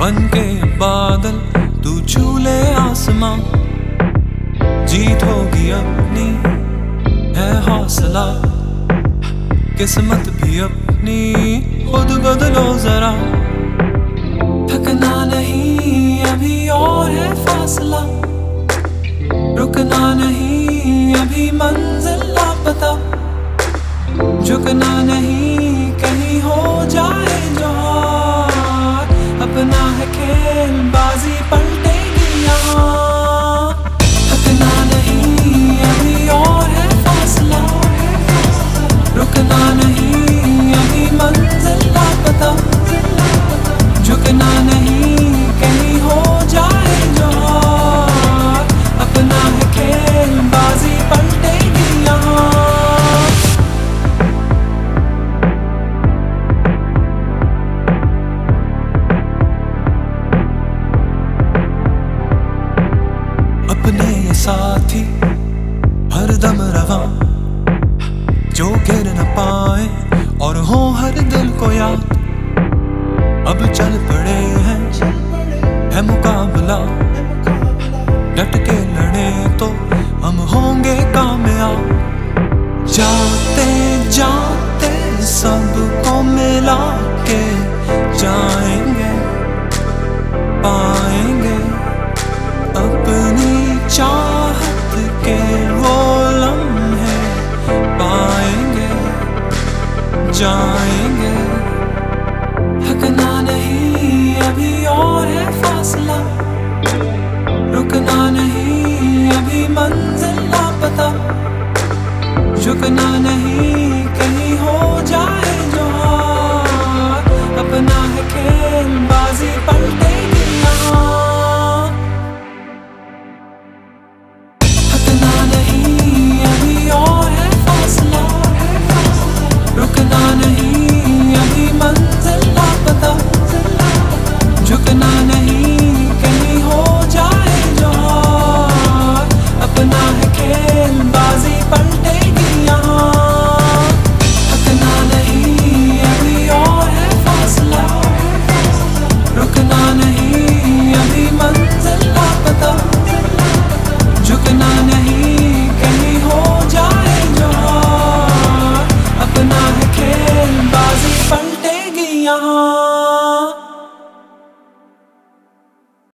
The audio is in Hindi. बन के बादल तू छूले आसमां, जीत होगी अपनी है हौसला, किस्मत भी अपनी खुद बदलो जरा। थकना नहीं अभी और है फासला, रुकना नहीं अभी मंजिल लापता, झुकना नहीं कहीं हो जाए जोहार, अपना है खेल बाजी पलटेगी यहाँ। थकना नहीं अभी और है फासला, रुकना नहीं अभी मंजिल लापता, झुकना नहीं कहीं हो जाए जोहार, अपना है खेल बाजी पलटेगी यहाँ। अपने ये साथी हर दम रवा, जो गिर न पाए और हो हर दिल को याद, अब चल पड़े हैं मुकाबला, डट के लड़े तो हम होंगे कामयाब। जाते जाते सबको मिला के जाएंगे, पाएंगे अपनी चाहत के वो लम्हे, पाएंगे जाएंगे। थकना नहीं अभी और है फासला, रुकना नहीं अभी मंजिल लापता, झुकना नहीं कहीं हो जाए जोहार, अपना है खेल बाजी पलटेगी यहाँ। रुकना नहीं अभी मंजिल लापता, झुकना नहीं।